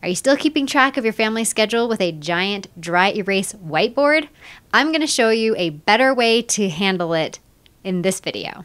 Are you still keeping track of your family's schedule with a giant dry erase whiteboard? I'm going to show you a better way to handle it in this video.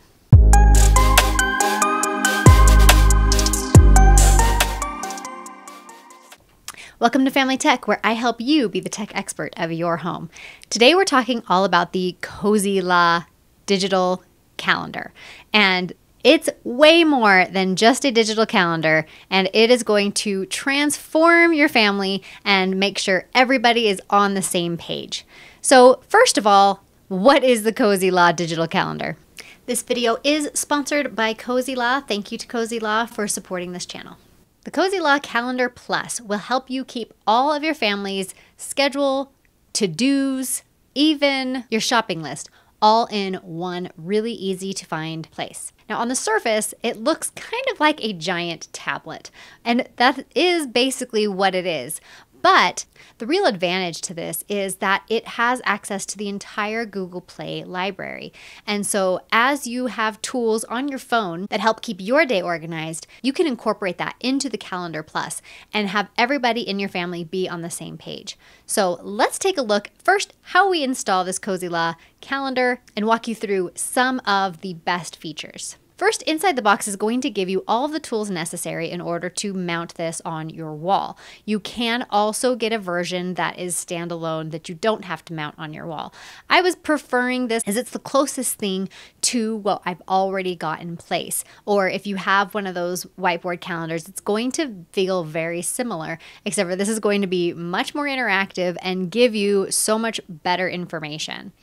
Welcome to Family Tech, where I help you be the tech expert of your home. Today we're talking all about the Cozyla digital calendar, and it's way more than just a digital calendar, and it is going to transform your family and make sure everybody is on the same page. So first of all, what is the Cozyla digital calendar? This video is sponsored by Cozyla. Thank you to Cozyla for supporting this channel. The Cozyla Calendar Plus will help you keep all of your family's schedule, to-dos, even your shopping list, all in one really easy to find place. Now on the surface, it looks kind of like a giant tablet, and that is basically what it is. But the real advantage to this is that it has access to the entire Google Play library. And so as you have tools on your phone that help keep your day organized, you can incorporate that into the Calendar Plus and have everybody in your family be on the same page. So let's take a look first how we install this Cozyla calendar and walk you through some of the best features. First, Inside the Box is going to give you all the tools necessary in order to mount this on your wall. You can also get a version that is standalone that you don't have to mount on your wall. I was preferring this as it's the closest thing to what I've already got in place. Or if you have one of those whiteboard calendars, it's going to feel very similar, except for this is going to be much more interactive and give you so much better information.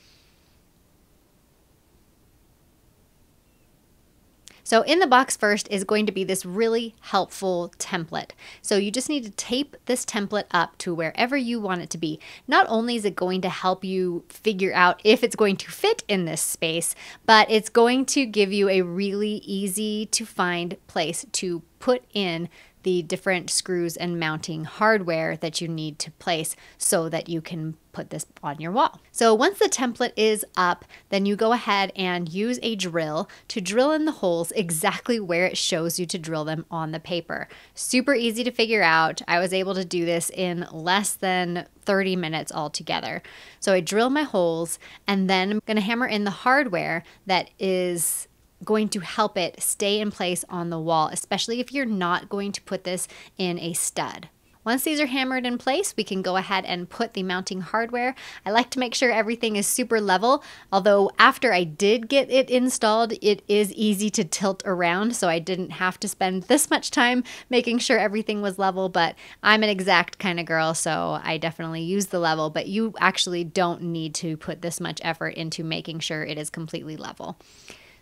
So in the box first is going to be this really helpful template. So you just need to tape this template up to wherever you want it to be. Not only is it going to help you figure out if it's going to fit in this space, but it's going to give you a really easy to find place to put in the different screws and mounting hardware that you need to place so that you can put this on your wall. So once the template is up, then you go ahead and use a drill to drill in the holes exactly where it shows you to drill them on the paper. Super easy to figure out. I was able to do this in less than 30 minutes altogether. So I drill my holes, and then I'm gonna hammer in the hardware that is going to help it stay in place on the wall, especially if you're not going to put this in a stud. Once these are hammered in place, we can go ahead and put the mounting hardware. I like to make sure everything is super level, although after I did get it installed, it is easy to tilt around, so I didn't have to spend this much time making sure everything was level, but I'm an exact kind of girl, so I definitely use the level, but you actually don't need to put this much effort into making sure it is completely level.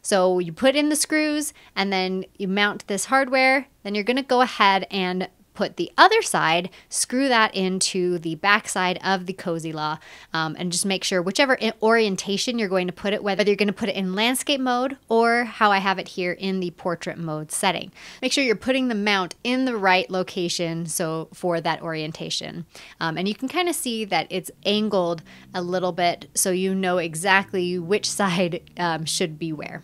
So you put in the screws and then you mount this hardware, then you're gonna go ahead and put the other side, screw that into the back side of the Cozyla, and just make sure whichever orientation you're going to put it, whether you're going to put it in landscape mode or how I have it here in the portrait mode setting. Make sure you're putting the mount in the right location so for that orientation. And you can kind of see that it's angled a little bit so you know exactly which side should be where.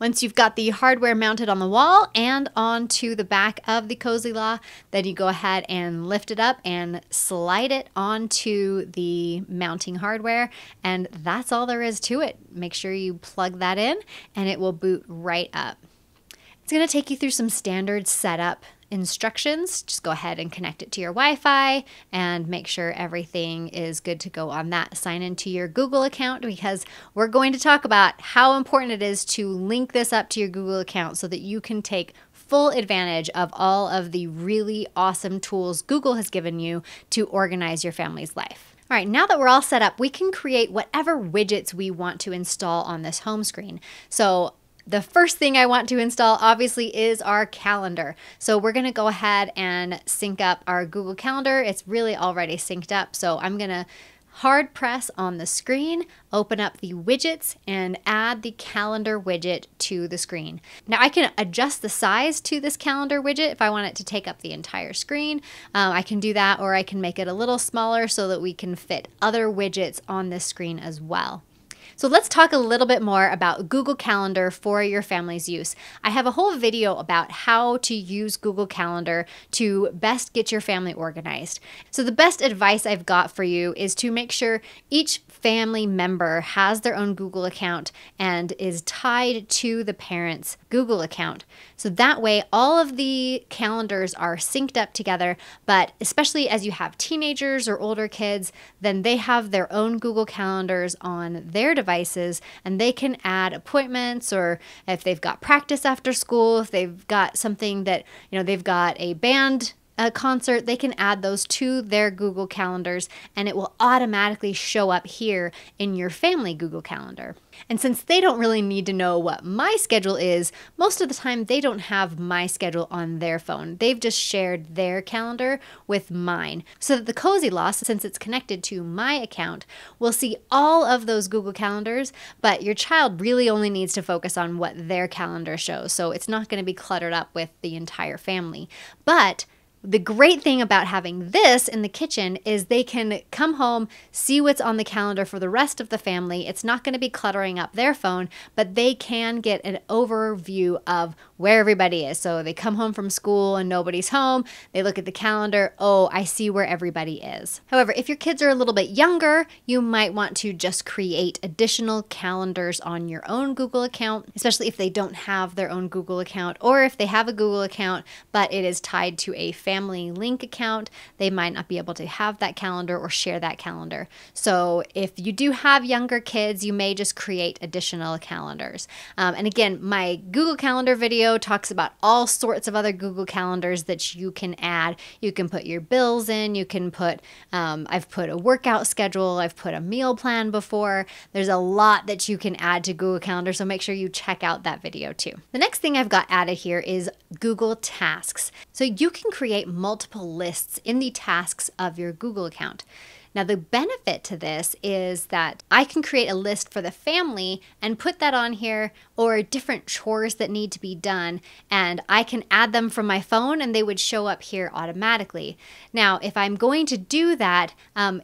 Once you've got the hardware mounted on the wall and onto the back of the Cozyla, then you go ahead and lift it up and slide it onto the mounting hardware. And that's all there is to it. Make sure you plug that in and it will boot right up. It's going to take you through some standard setup instructions. Just go ahead and connect it to your Wi-Fi and make sure everything is good to go on that. Sign into your Google account because we're going to talk about how important it is to link this up to your Google account so that you can take full advantage of all of the really awesome tools Google has given you to organize your family's life. All right, now that we're all set up, we can create whatever widgets we want to install on this home screen. So the first thing I want to install obviously is our calendar. So we're going to go ahead and sync up our Google Calendar. It's really already synced up. So I'm going to hard press on the screen, open up the widgets, and add the calendar widget to the screen. Now I can adjust the size to this calendar widget if I want it to take up the entire screen. I can do that, or I can make it a little smaller so that we can fit other widgets on this screen as well. So let's talk a little bit more about Google Calendar for your family's use. I have a whole video about how to use Google Calendar to best get your family organized. So the best advice I've got for you is to make sure each family member has their own Google account and is tied to the parent's Google account. So that way all of the calendars are synced up together, but especially as you have teenagers or older kids, then they have their own Google Calendars on their devices and they can add appointments, or if they've got practice after school, if they've got something that, you know, they've got a band concert, they can add those to their Google Calendars and it will automatically show up here in your family Google Calendar. And since they don't really need to know what my schedule is, most of the time they don't have my schedule on their phone. They've just shared their calendar with mine. So that the Cozyla, since it's connected to my account, will see all of those Google Calendars, but your child really only needs to focus on what their calendar shows. So it's not going to be cluttered up with the entire family. But the great thing about having this in the kitchen is they can come home, see what's on the calendar for the rest of the family. It's not going to be cluttering up their phone, but they can get an overview of where everybody is. So they come home from school and nobody's home. They look at the calendar. Oh, I see where everybody is. However, if your kids are a little bit younger, you might want to just create additional calendars on your own Google account, especially if they don't have their own Google account, or if they have a Google account, but it is tied to a family link account, they might not be able to have that calendar or share that calendar. So if you do have younger kids, you may just create additional calendars. And again, my Google Calendar video talks about all sorts of other Google Calendars that you can add. You can put your bills in, you can put, I've put a workout schedule, I've put a meal plan before. There's a lot that you can add to Google Calendar, so make sure you check out that video too. The next thing I've got added here is Google Tasks. So you can create multiple lists in the tasks of your Google account. Now the benefit to this is that I can create a list for the family and put that on here, or different chores that need to be done, and I can add them from my phone and they would show up here automatically. Now if I'm going to do that,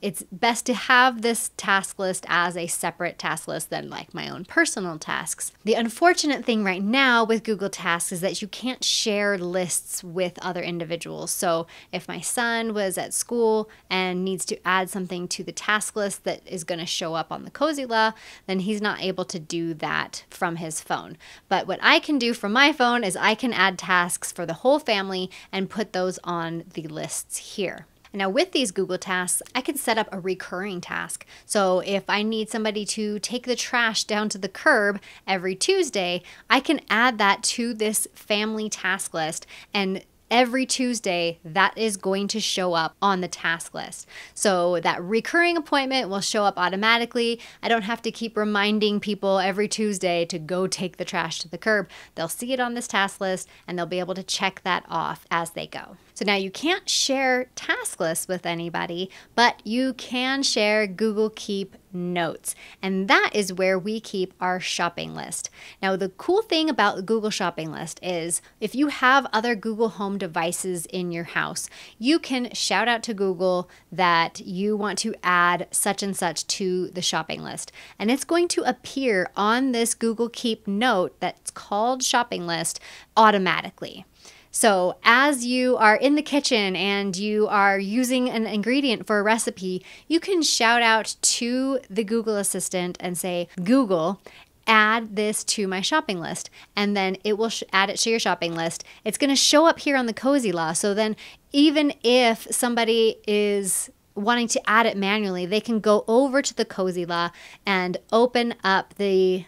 it's best to have this task list as a separate task list than like my own personal tasks. The unfortunate thing right now with Google Tasks is that you can't share lists with other individuals. So if my son was at school and needs to add something to the task list that is going to show up on the Cozyla, then he's not able to do that from his phone. But what I can do from my phone is I can add tasks for the whole family and put those on the lists here. Now with these Google Tasks, I can set up a recurring task. So if I need somebody to take the trash down to the curb every Tuesday, I can add that to this family task list, and every Tuesday, that is going to show up on the task list. So that recurring appointment will show up automatically. I don't have to keep reminding people every Tuesday to go take the trash to the curb. They'll see it on this task list and they'll be able to check that off as they go. So now you can't share task lists with anybody, but you can share Google Keep notes. And that is where we keep our shopping list. Now the cool thing about Google Shopping List is if you have other Google Home devices in your house, you can shout out to Google that you want to add such and such to the shopping list. And it's going to appear on this Google Keep note that's called Shopping List automatically. So as you are in the kitchen and you are using an ingredient for a recipe, you can shout out to the Google Assistant and say, Google, add this to my shopping list, and then it will add it to your shopping list. It's going to show up here on the Cozyla. So then even if somebody is wanting to add it manually, they can go over to the Cozyla and open up the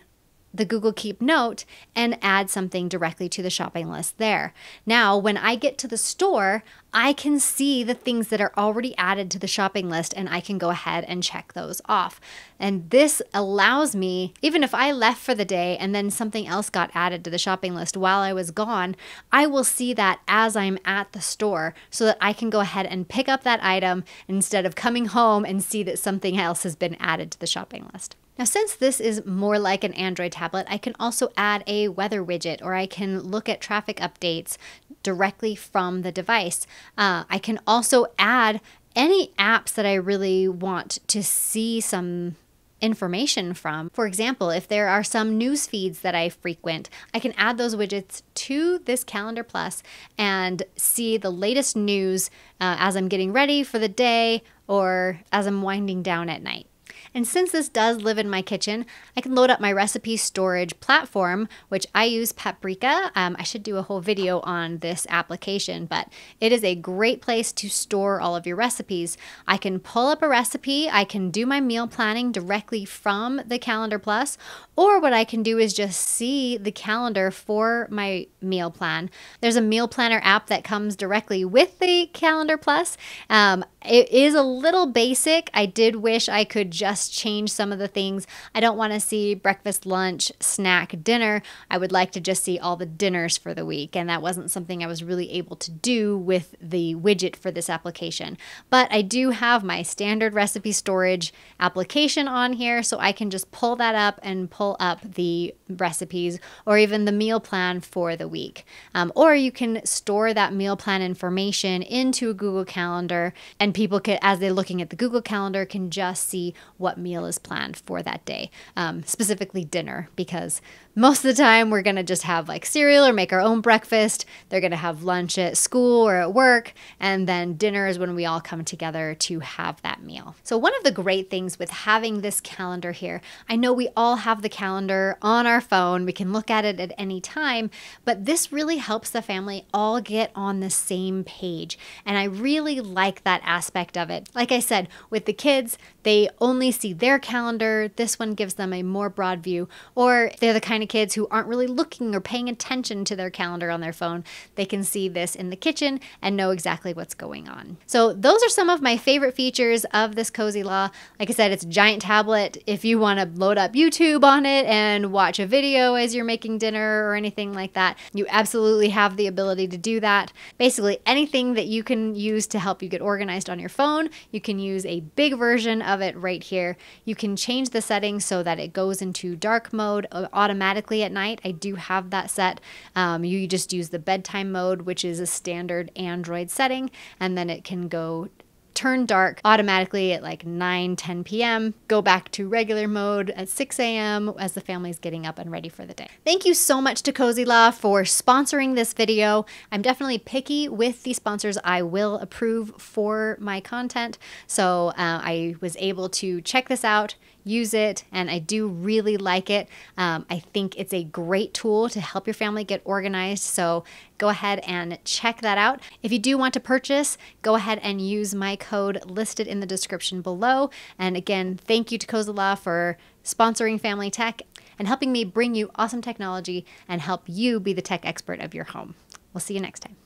Google Keep note and add something directly to the shopping list there. Now, when I get to the store, I can see the things that are already added to the shopping list and I can go ahead and check those off. And this allows me, even if I left for the day and then something else got added to the shopping list while I was gone, I will see that as I'm at the store so that I can go ahead and pick up that item instead of coming home and see that something else has been added to the shopping list. Now, since this is more like an Android tablet, I can also add a weather widget, or I can look at traffic updates directly from the device. I can also add any apps that I really want to see some information from. For example, if there are some news feeds that I frequent, I can add those widgets to this Calendar Plus and see the latest news as I'm getting ready for the day or as I'm winding down at night. And since this does live in my kitchen, I can load up my recipe storage platform, which I use Paprika. I should do a whole video on this application, but it is a great place to store all of your recipes. I can pull up a recipe, I can do my meal planning directly from the Calendar Plus, or what I can do is just see the calendar for my meal plan. There's a meal planner app that comes directly with the Calendar Plus. It is a little basic. I did wish I could just change some of the things. I don't want to see breakfast, lunch, snack, dinner. I would like to just see all the dinners for the week, and that wasn't something I was really able to do with the widget for this application. But I do have my standard recipe storage application on here, so I can just pull that up and pull up the recipes or even the meal plan for the week. Or you can store that meal plan information into a Google Calendar, and people could, as they're looking at the Google Calendar, can just see what meal is planned for that day, specifically dinner, because most of the time we're gonna just have like cereal or make our own breakfast. They're gonna have lunch at school or at work, and then dinner is when we all come together to have that meal. So one of the great things with having this calendar here, I know we all have the calendar on our phone, we can look at it at any time, but this really helps the family all get on the same page, and I really like that aspect of it. Like I said, with the kids, they only see their calendar. This one gives them a more broad view. Or they're the kind of kids who aren't really looking or paying attention to their calendar on their phone, they can see this in the kitchen and know exactly what's going on. So those are some of my favorite features of this Cozyla. Like I said, it's a giant tablet. If you want to load up YouTube on it and watch a video as you're making dinner or anything like that, you absolutely have the ability to do that. Basically anything that you can use to help you get organized on your phone, you can use a big version of it right here. You can change the settings so that it goes into dark mode automatically at night. I do have that set. You just use the bedtime mode, which is a standard Android setting, and then it can go turn dark automatically at like 9–10 p.m. Go back to regular mode at 6 a.m. as the family's getting up and ready for the day. Thank you so much to Cozyla for sponsoring this video. I'm definitely picky with the sponsors I will approve for my content, so I was able to check this out, use it, and I do really like it. I think it's a great tool to help your family get organized, so go ahead and check that out. If you do want to purchase, go ahead and use my code listed in the description below. And again, thank you to Cozyla for sponsoring Family Tech and helping me bring you awesome technology and help you be the tech expert of your home. We'll see you next time.